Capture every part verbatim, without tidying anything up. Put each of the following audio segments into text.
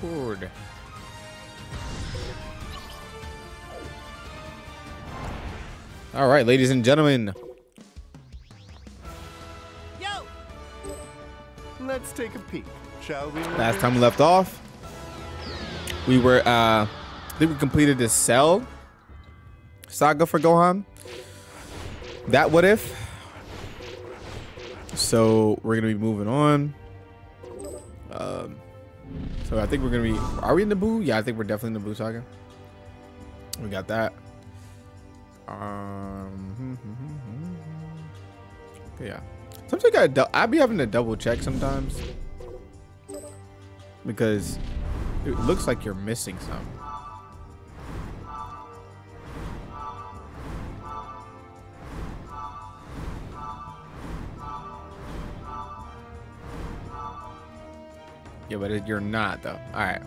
Cord. All right, ladies and gentlemen. Yo. Let's take a peek, shall we? Last time we left off, we were uh, I think we completed the Cell saga for Gohan. That what if? So we're gonna be moving on. Um, so I think we're gonna be. Are we in the Buu? Yeah, I think we're definitely in the Buu saga. We got that. Um, yeah. Sometimes I gotta, I be having to double check sometimes because it looks like you're missing something. Yeah, but it, you're not though. All right.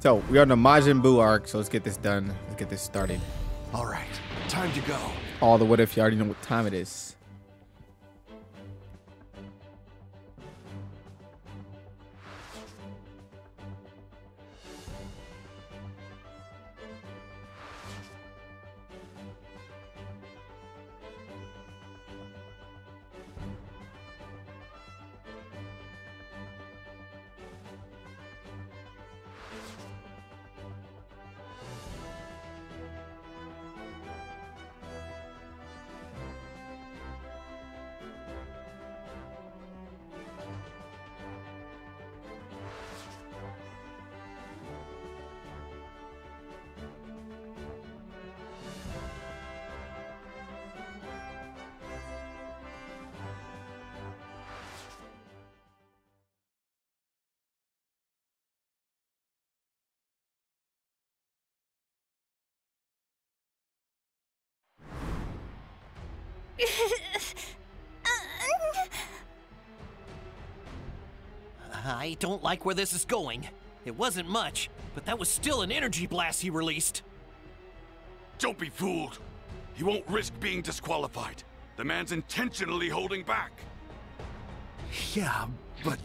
So we are in the Majin Buu arc, so let's get this done. Let's get this started. All right, time to go. All the what if, you already know what time it is. I don't like where this is going. It wasn't much, but that was still an energy blast he released. Don't be fooled. He won't risk being disqualified. The man's intentionally holding back. Yeah, but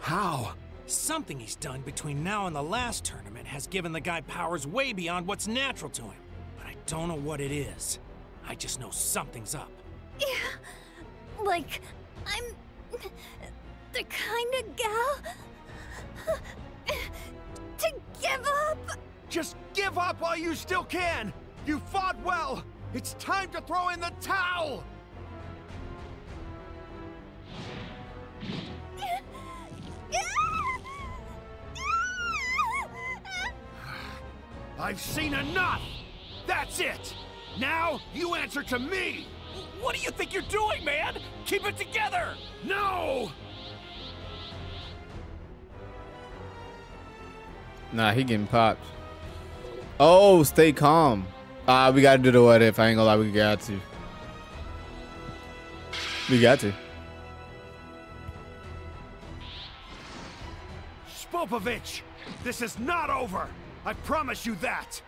how? Something he's done between now and the last tournament has given the guy powers way beyond what's natural to him. But I don't know what it is. I just know something's up. Yeah, like, I'm the kind of gal to give up. Just give up while you still can. You fought well. It's time to throw in the towel. I've seen enough. That's it. Now, you answer to me! What do you think you're doing, man? Keep it together! No! Nah, he getting popped. Oh, stay calm. Ah, uh, we gotta do the what if. I ain't gonna lie, we got to. We got to. Spopovich! This is not over! I promise you that!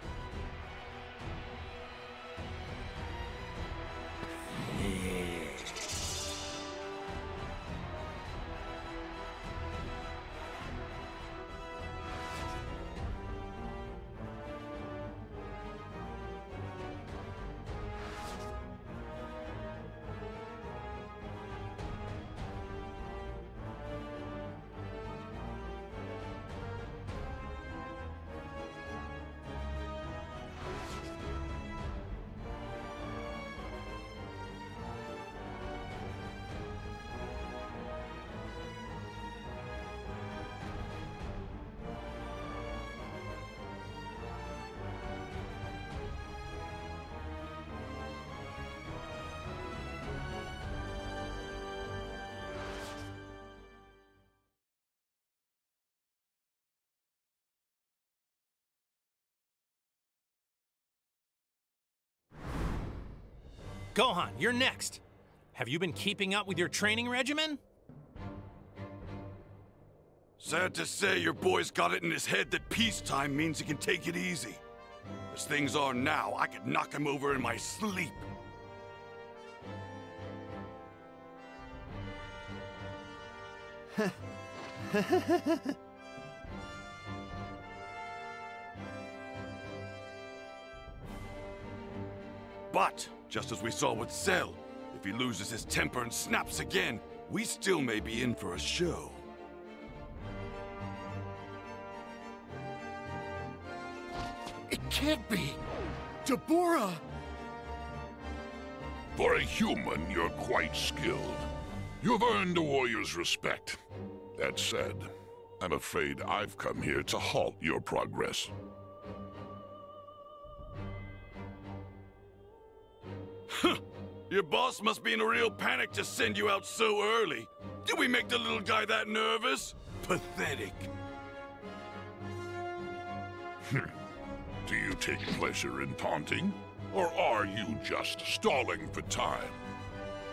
Gohan, you're next. Have you been keeping up with your training regimen? Sad to say, your boy's got it in his head that peacetime means he can take it easy. As things are now, I could knock him over in my sleep. But, just as we saw with Cell, if he loses his temper and snaps again, we still may be in for a show. It can't be! Dabura! For a human, you're quite skilled. You've earned a warrior's respect. That said, I'm afraid I've come here to halt your progress. Your boss must be in a real panic to send you out so early. Did we make the little guy that nervous? Pathetic. Do you take pleasure in taunting? Or are you just stalling for time?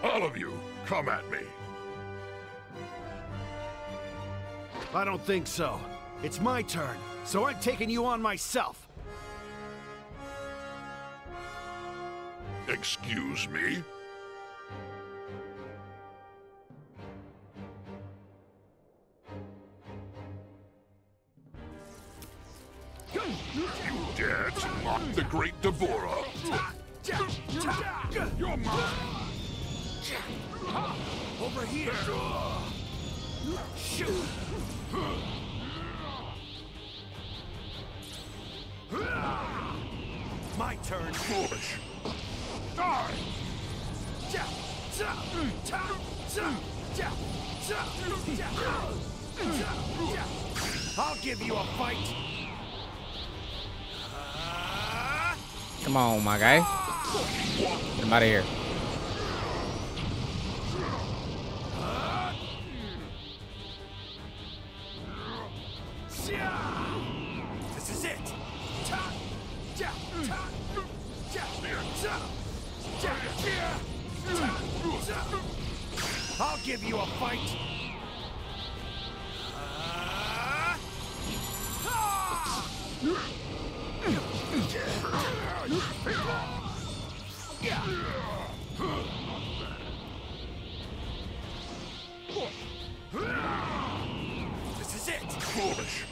All of you, come at me. I don't think so. It's my turn, so I'm taking you on myself. Excuse me? You dare to mock the great Dabura! You're mine! Over here! Shoot! My turn! Foolish! Die! I'll give you a fight! Come on, my guy. Get him out of here. This is it. I'll give you a fight. This is it. Foolish.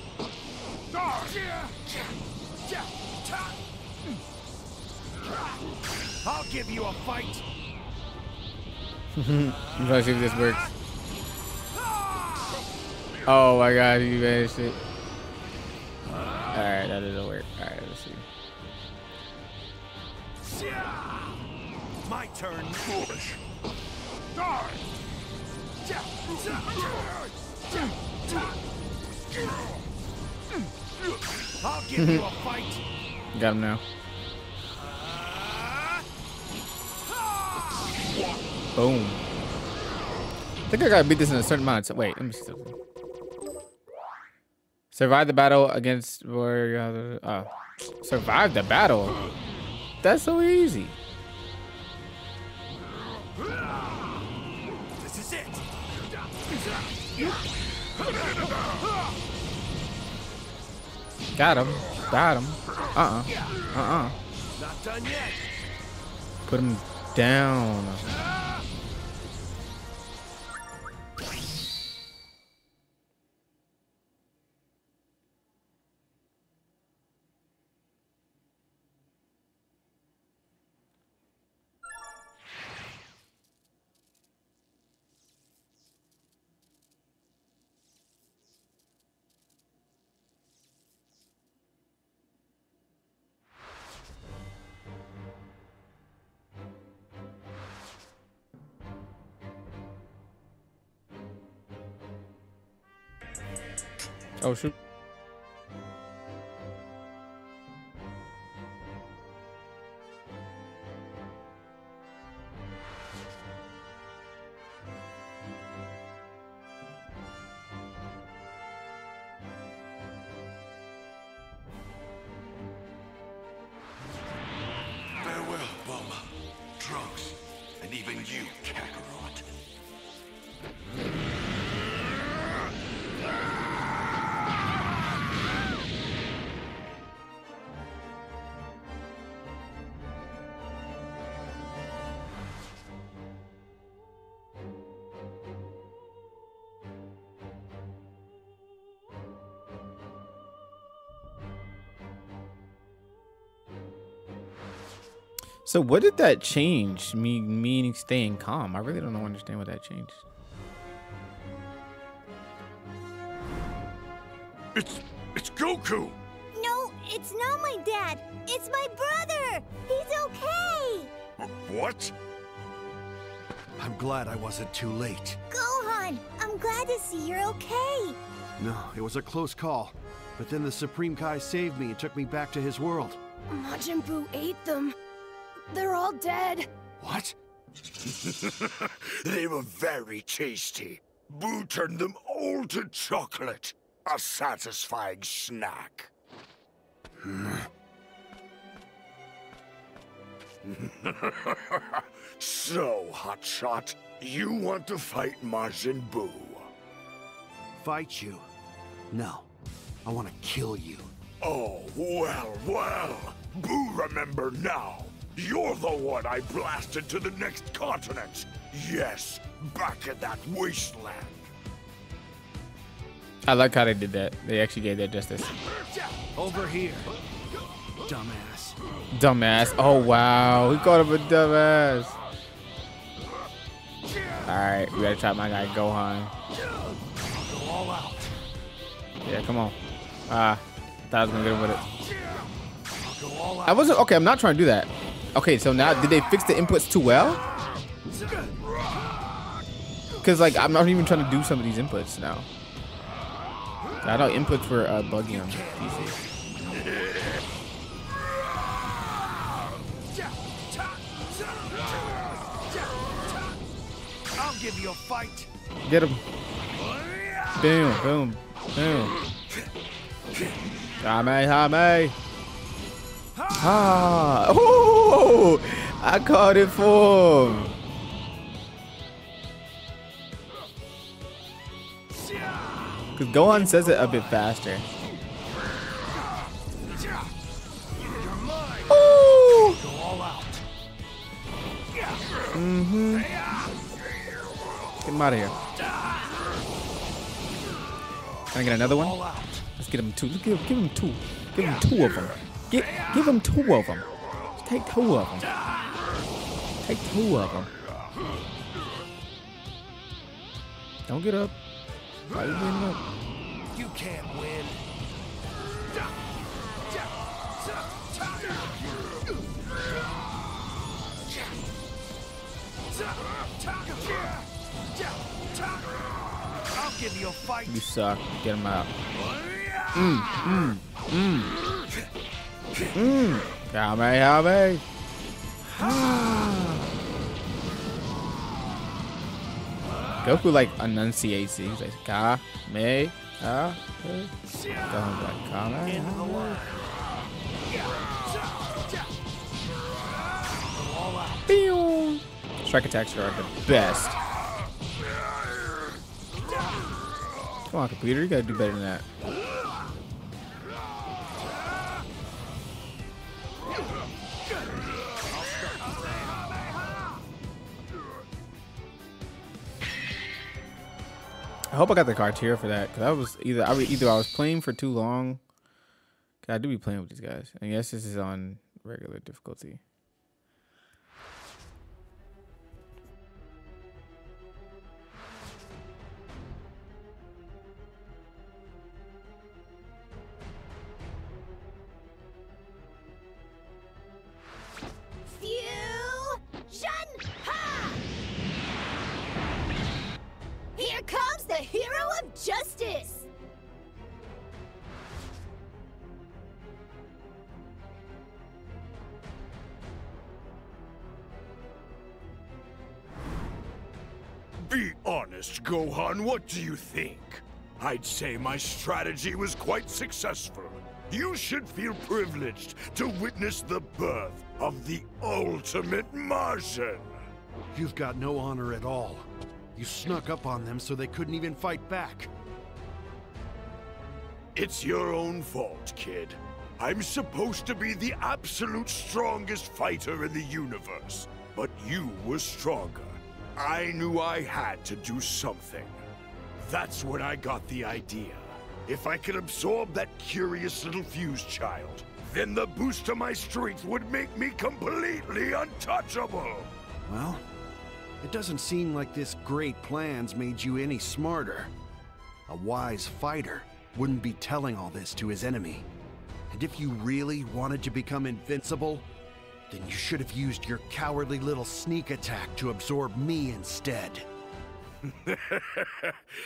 I'll give you a fight. I'm trying to see if this works. Oh my god, you managed it. Alright, that didn't work. Alright, let's see. My turn. Foolish. Die. I'll give you a fight. Got him now. Boom. I think I gotta beat this in a certain amount of time. Wait, let me see. Survive the battle against warrior. Uh, survive the battle. That's so easy. This is it. Got him. Got him. Uh-uh. Uh-uh. Not done yet. Put him down. Oh shoot. Farewell, Bulma, Trunks, and even you, Kakarot. So what did that change? Me meaning staying calm. I really don't understand what that changed. It's it's Goku. No, it's not my dad. It's my brother. He's okay. What? I'm glad I wasn't too late. Gohan, I'm glad to see you're okay. No, it was a close call. But then the Supreme Kai saved me and took me back to his world. Majin Buu ate them. They're all dead. What? They were very tasty. Buu turned them all to chocolate. A satisfying snack. So, Hotshot, you want to fight Majin Buu? Fight you? No. I want to kill you. Oh, well, well. Buu, remember now. You're the one I blasted to the next continent. Yes, back in that wasteland. I like how they did that. They actually gave that justice. Over here. Dumbass. Dumbass. Oh, wow. He called him a dumbass. Alright, we gotta try my guy Gohan. Go all out. Yeah, come on. Ah, uh, thought I was gonna get him with it. Go all out. I wasn't. Okay, I'm not trying to do that. Okay, so now did they fix the inputs too well? Because, like, I'm not even trying to do some of these inputs now. I know inputs were uh, buggy on P C. I'll give you a fight. Get him. Boom, boom, boom. Hame, hame. Ah. Ooh, I caught it for him. Because Gohan says it a bit faster. Ooh. Mm-hmm. Get him out of here. Can I get another one? Let's get him two. Let's give, give him two. Give him two of them. Get, give him two of them. Just take two of them. Take two of them. Don't get up. Why are you getting up? You can't win. I'll give you a fight. You suck. Get him out. Mm, mm, mm. Mm. Kamehame. Goku like enunciates it. He's like ka me ha. Gohan's like ka me ha. Pew! Strike attacks are the best. Come on, computer, you gotta do better than that. I hope I got the criteria for that, because I was either I either I was playing for too long. Cause I do be playing with these guys. And yes, this is on regular difficulty. Justice! Be honest, Gohan, what do you think? I'd say my strategy was quite successful. You should feel privileged to witness the birth of the ultimate Majin. You've got no honor at all. You snuck up on them so they couldn't even fight back. It's your own fault, kid. I'm supposed to be the absolute strongest fighter in the universe, but you were stronger. I knew I had to do something. That's when I got the idea. If I could absorb that curious little fuse child, Then the boost to my strength would make me completely untouchable. Well, it doesn't seem like this great plan's made you any smarter. A wise fighter wouldn't be telling all this to his enemy. And if you really wanted to become invincible, then you should have used your cowardly little sneak attack to absorb me instead.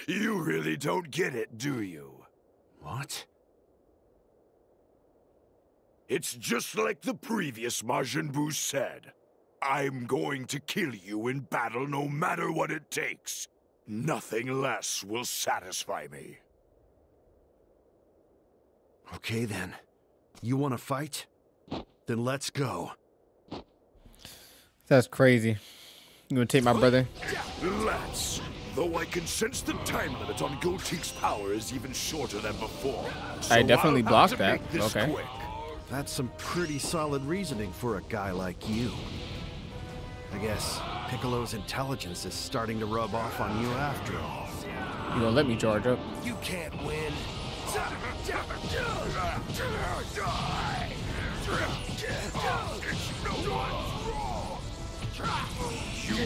You really don't get it, do you? What? It's just like the previous Majin Buu said. I'm going to kill you in battle no matter what it takes. Nothing less will satisfy me. Okay then. You want to fight? Then let's go. That's crazy. You gonna take my brother? Let's. Though I can sense the time limit on Goteek's power is even shorter than before. So I definitely blocked that. Okay. Quick. That's some pretty solid reasoning for a guy like you. I guess Piccolo's intelligence is starting to rub off on you after all. You gonna let me charge up? You can't win. You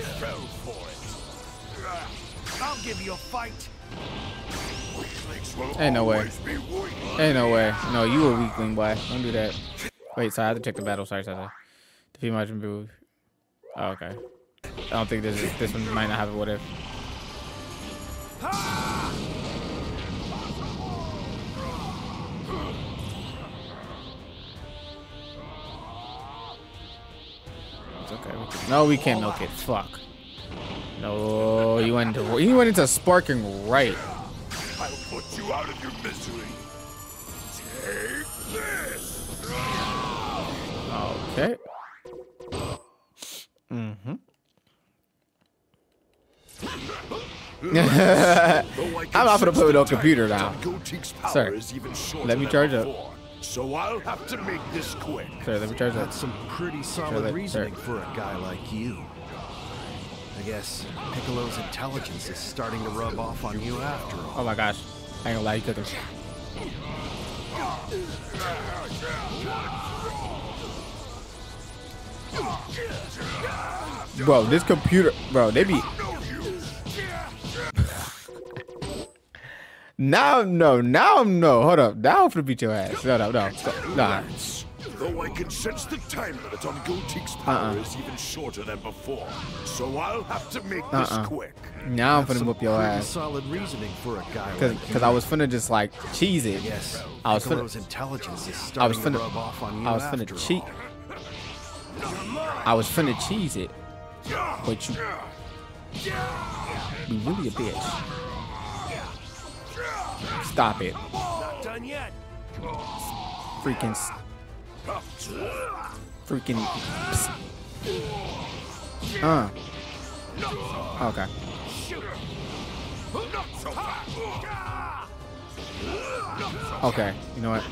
fell for it. I'll give you a fight. Ain't no way. Ain't no way. No, you a weakling, boy. Don't do that. Wait, so I have to check the battle. Sorry, sorry, sorry. Defeat Majin Buu. Oh, okay. I don't think this is, this one might not have it. What if? It's okay. We can, no, we can't milk it. Fuck. No, you went into you went into sparking right. I'll put you out of your misery. Take this. Okay. Mm-hmm. I'm off of the play with no computer now. Sir, let me charge up. So I'll have to make this quick. Sir, let me charge up. That's some pretty solid reasoning for a guy like you. I guess Piccolo's intelligence is starting to rub off on you after all. Oh my gosh. I ain't gonna lie, you took him. Bro, this computer, bro, they be now no, now no, hold up. Now I'm gonna beat your ass. No no no. Nah. Though I can sense the time limit on Goteek's power uh -uh. is even shorter than before, so I'll have to make uh -uh. this quick. Now I'm finna whoop your ass. Solid reasoning for a guy Cause, like Cause I was finna just like cheese it. Yes. I was finna. I was finna. I was finna cheat. I was finna cheese it, but you, you really a bitch. Stop it. Not done yet. Freaking. Freaking psst. Uh okay. Okay, you know what?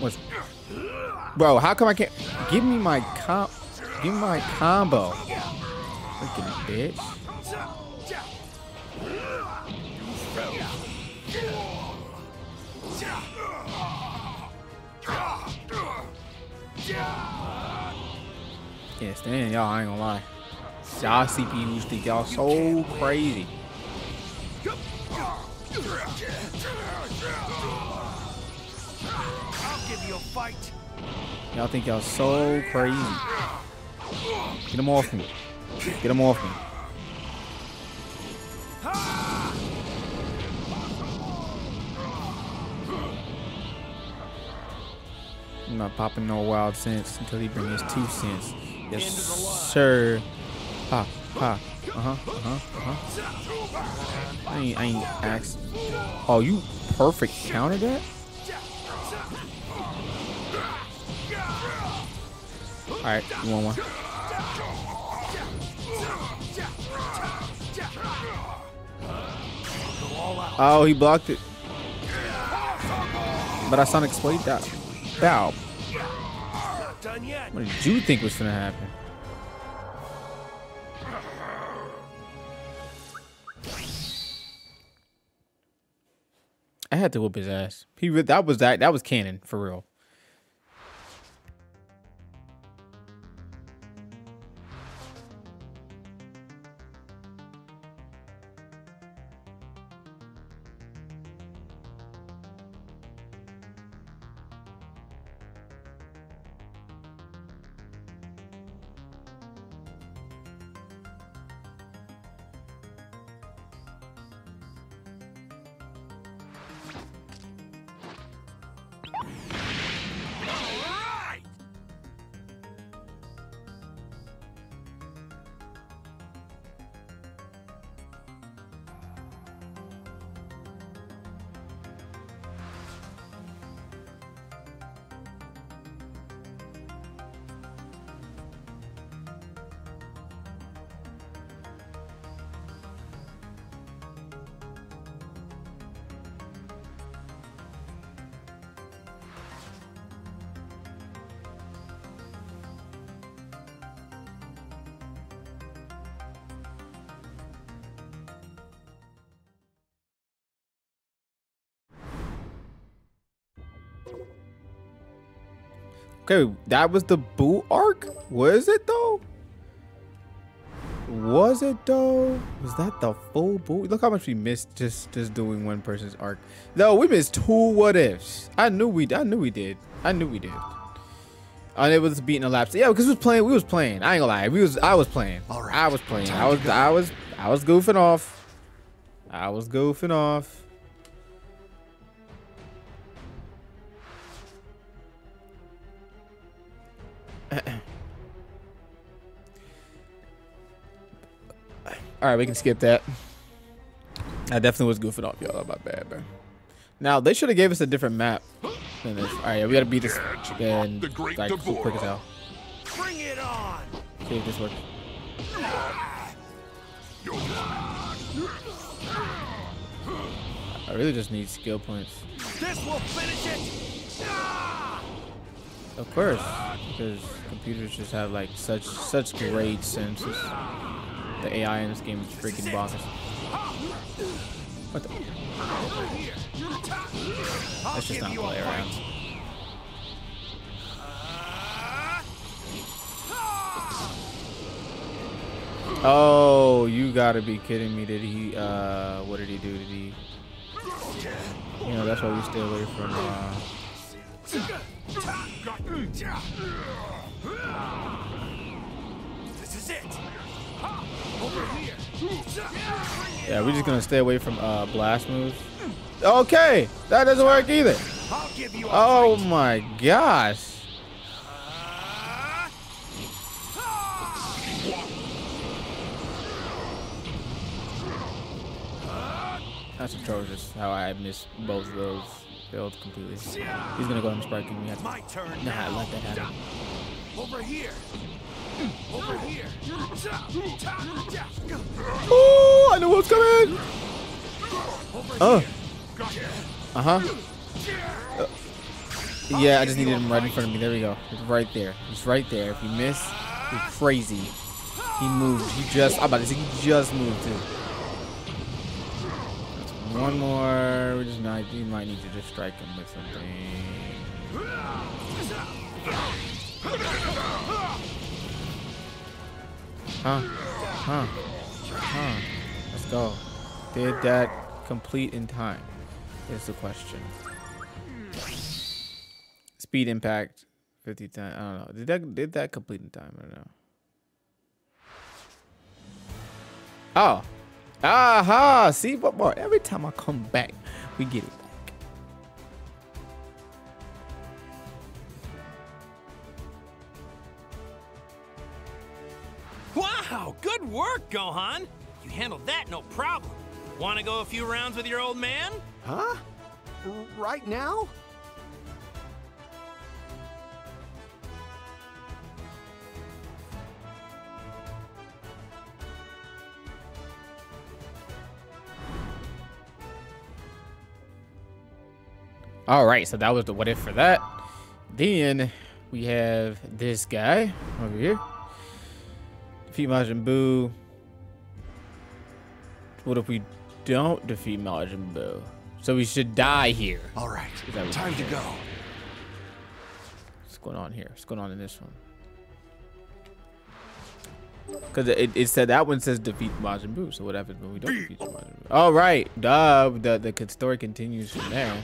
What's bro, how come I can't give me my com give me my combo? Freaking bitch. Can't stand y'all, I ain't gonna lie. Y'all C P Us think y'all so crazy. I'll give you a fight. Y'all think y'all so crazy. Get them off me. Get them off me. I'm not popping no wild cents until he brings his two cents. Yes, sir. Pop, pop. Uh huh. Uh huh. Uh huh. I ain't, I ain't asked. Oh, you perfect counter that? All right, you want one? Oh, he blocked it. But I Sonic Splayed that. Bow. What did you think was gonna happen? I had to whoop his ass. He that was that that was canon for real. Okay, that was the Buu arc? Was it though? Was it though? Was that the full Buu? Look how much we missed just just doing one person's arc. No, we missed two what ifs. I knew we I knew we did. I knew we did. And it was beating a lapse. Yeah, because we was playing, we was playing. I ain't gonna lie. We was I was playing. All right. I was playing. I was I was I was goofing off. I was goofing off. All right, we can skip that. I definitely was goofing off, y'all. My bad, bro. Now they should have gave us a different map than this. All right, yeah, we gotta beat this then, like so quick as hell. Bring it on. See if this works. I really just need skill points. This will finish it. Of course, because computers just have like such such great senses. The A I in this game is freaking bonkers. What the? Let's just not play around. Oh, you gotta be kidding me. Did he, uh, what did he do? Did he, you know, that's why we stay away from, uh, this is it. Yeah, we're just gonna stay away from uh, blast moves. Okay, that doesn't work either. Oh my gosh. That's atrocious how I missed both of those builds completely. He's gonna go ahead and spark me. My turn. Nah, let that happen. Over here. Over here. Oh, I know what's coming. Oh. Uh-huh. Uh, yeah, I just needed him right in front of me. There we go. It's right there. It's right there. If you miss, you're crazy. He moved. He just, I'm about to say, he just moved too. One more. We just might, you might need to just strike him with something. Huh? Huh? Huh? Let's go. Did that complete in time? Is the question. Speed impact, fifty times. I don't know. Did that did that complete in time? I don't know. Oh, aha! See what more? Every time I come back, we get it. Wow, good work, Gohan. You handled that no problem. Want to go a few rounds with your old man? Huh? Right now? All right, so that was the what if for that. Then we have this guy over here. Defeat Majin Buu. What if we don't defeat Majin Buu? So we should die here. All right, time to go. What's going on here? What's going on in this one? Because it, it said that one says defeat Majin Buu. So what happens when we don't defeat Majin Buu? All right, duh. The the story continues from there,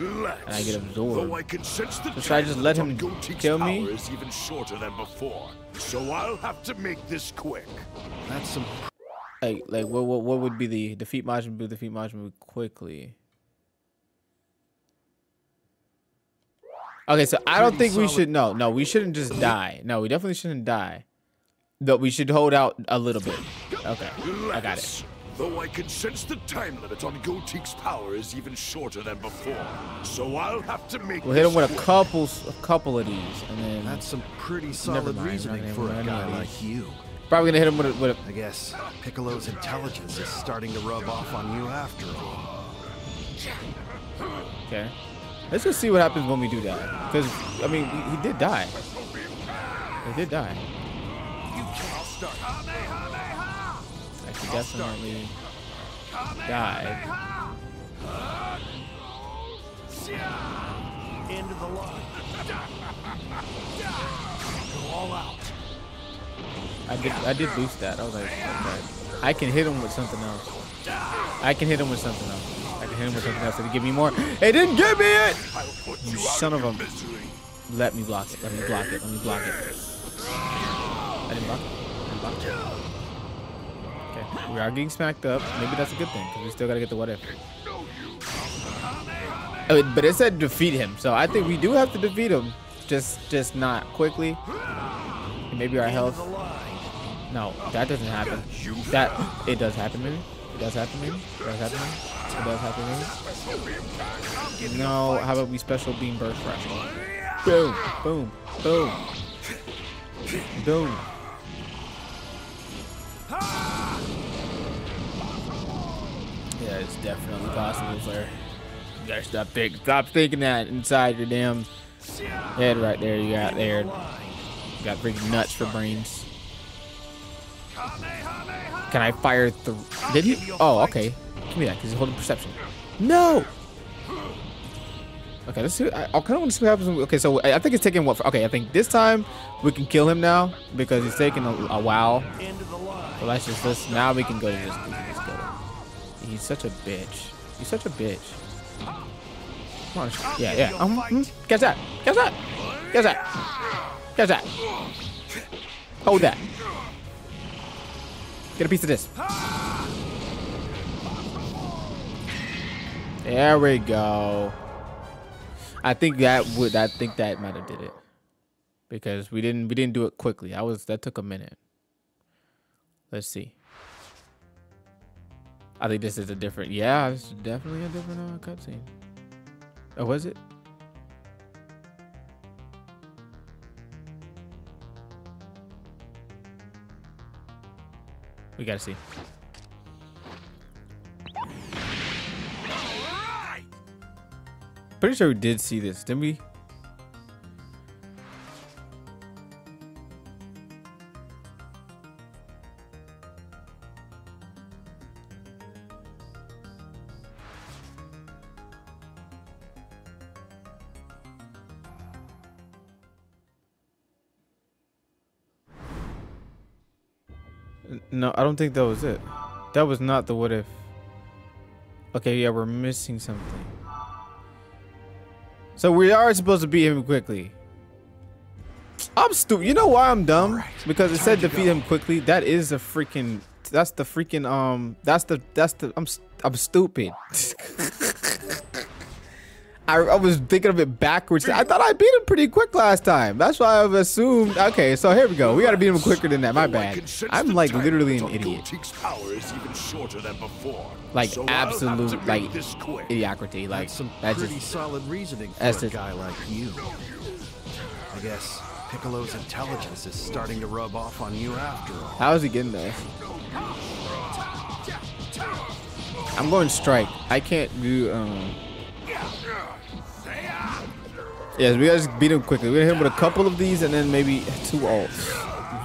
and I get absorbed. I can sense the so should I just let him kill me? Is even shorter than before, so I'll have to make this quick. That's some. Like like what what what would be the defeat Majin Buu? Defeat Majin Buu quickly. Okay, so I don't think we should. No, no, we shouldn't just die. No, we definitely shouldn't die. But we should hold out a little bit. Okay, I got it. Though I can sense the time limit on Goteek's power is even shorter than before, so I'll have to make. We'll hit him with a couple, a couple of these, and then that's some pretty solid reasoning for a guy like you. Probably gonna hit him with a, with a. I guess Piccolo's intelligence is starting to rub off on you after all. Okay. Let's just see what happens when we do that. Because, I mean, he, he did die. He did die. Like, he definitely died. End of the line. Go all out. I did, I did boost that. I was like, okay. I can hit him with something else. I can hit him with something else. I can hit him with something else. Did it give me more? It didn't give me it! You son of a... Let me block it. Let me block it. Let me block it. I didn't block it. I didn't block it. Okay. We are getting smacked up. Maybe that's a good thing, because we still got to get the what if. Oh, but it said defeat him, so I think we do have to defeat him. Just, just not quickly. Maybe our health. No, that doesn't happen. That... It does happen, maybe? It does happen, maybe? It does happen, maybe? It does happen. No, how about we special beam burst rush? Boom, boom, boom, boom. Yeah, it's definitely possible, sir. You gotta stop thinking, stop thinking that inside your damn head right there. You got there. You got freaking nuts for brains. Can I fire through? Did he? Oh, okay. Give me that, because he's holding perception. No! Okay, let's see. I, I kind of want to see what happens. Okay, so I, I think it's taking what? Okay, I think this time we can kill him now, because he's taking a, a while. So let's just, let's, now we can go to this. Let's go. He's such a bitch. He's such a bitch. Come on. Yeah, yeah. Um, mm, catch that. Catch that. Catch that. Catch that. Hold that. Get a piece of this. There we go. I think that would. I think that might have did it, because we didn't. We didn't do it quickly. I was. That took a minute. Let's see. I think this is a different. Yeah, it's definitely a different uh, cutscene. Oh, was it? We gotta see. Pretty sure we did see this, didn't we? No, I don't think that was it. That was not the what if. Okay, yeah, we're missing something. So we are supposed to beat him quickly. I'm stupid. You know why I'm dumb? Right, because it said defeat him quickly. That is a freaking. That's the freaking. Um. That's the. That's the. I'm. I'm stupid. I. I was thinking of it backwards. I thought I beat him pretty quick last time. That's why I've assumed. Okay. So here we go. We gotta beat him quicker than that. My bad. I'm like literally an idiot. Like so absolute, like mediocrity, like that's, some that's pretty just solid reasoning for that's a guy like you. I guess Piccolo's intelligence is starting to rub off on you after all. How is he getting there? I'm going strike. I can't do. Um... Yes, we gotta just beat him quickly. We're gonna hit him with a couple of these and then maybe two ults.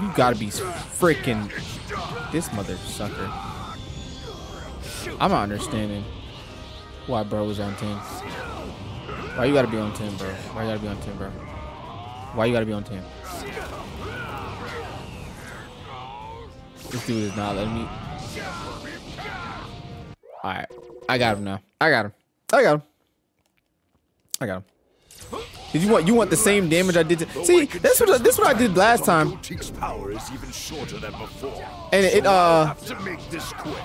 You gotta be freaking this mother sucker. I'm not understanding why bro was on ten. Why you gotta be on ten, bro? Why you gotta be on ten, bro? Why you gotta be on ten? This dude is not letting me. Alright. I got him now. I got him. I got him. I got him. Did you want you want the same damage I did to see that's what I, this what I did last time. Power is even shorter than before. And it uh have to make this quick.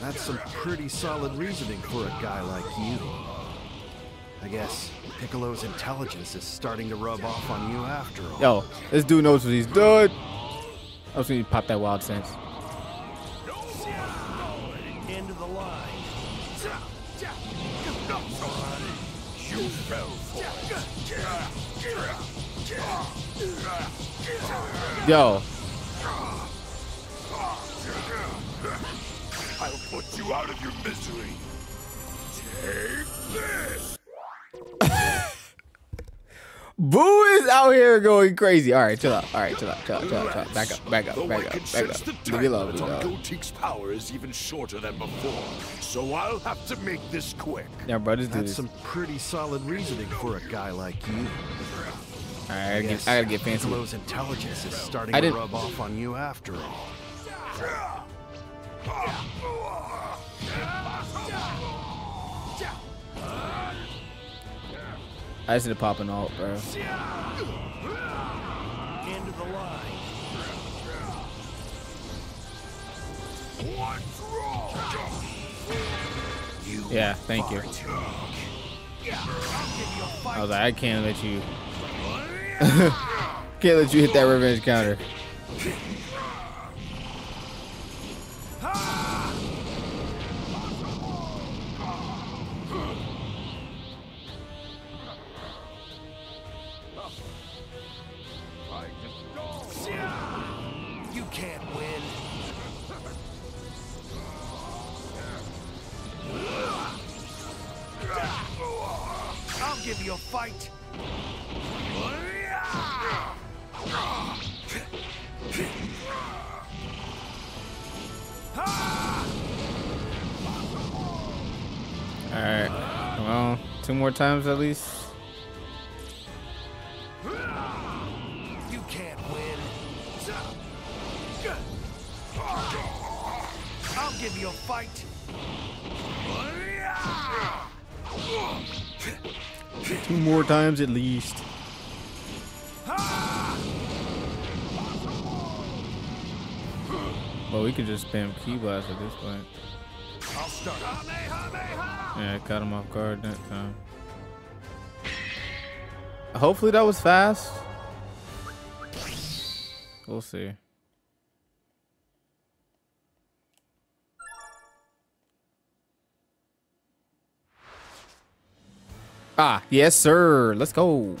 That's some pretty solid reasoning for a guy like you. I guess Piccolo's intelligence is starting to rub off on you after all. Yo, this dude knows what he's doing. I was gonna pop that wild sense. End of the line. You fell for it. Yo. I'll put you out of your misery. Take this. Buu is out here going crazy. All right, chill out. All right, chill out. Chill out. Chill out. Chill out. Back up. Back up. Back up. Back up. Leave me alone. Gotik's power is even shorter than before, so I'll have to make this quick. Yeah, bro, this dude. That's some pretty solid reasoning for a guy like you. All right, I gotta get fancy. Piccolo's intelligence is starting to rub off on you after all. I just need to pop an ult, bro. End of the line. What's wrong? Yeah, thank you. I was like, I can't let you. Can't let you hit that revenge counter. Give you a fight. Alright, well, two more times at least. You can't win. I'll give you a fight. Two more times at least. Well, we could just spam key blast at this point. I'll start. Yeah, I caught him off guard that time. Hopefully that was fast. We'll see. Ah, yes, sir. Let's go.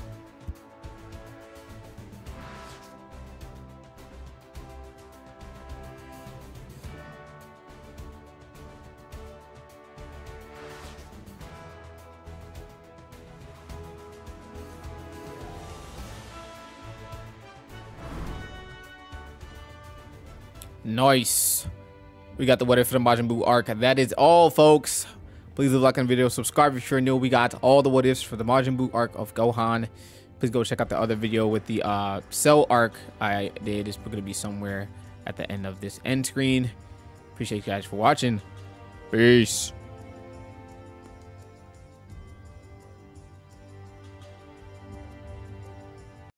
Nice. We got the What If for the Majin Buu arc. That is all, folks. Please leave a like on the video, subscribe if you're new. We got all the what ifs for the Majin Buu arc of Gohan. Please go check out the other video with the uh, Cell arc I did. It's going to be somewhere at the end of this end screen. Appreciate you guys for watching. Peace.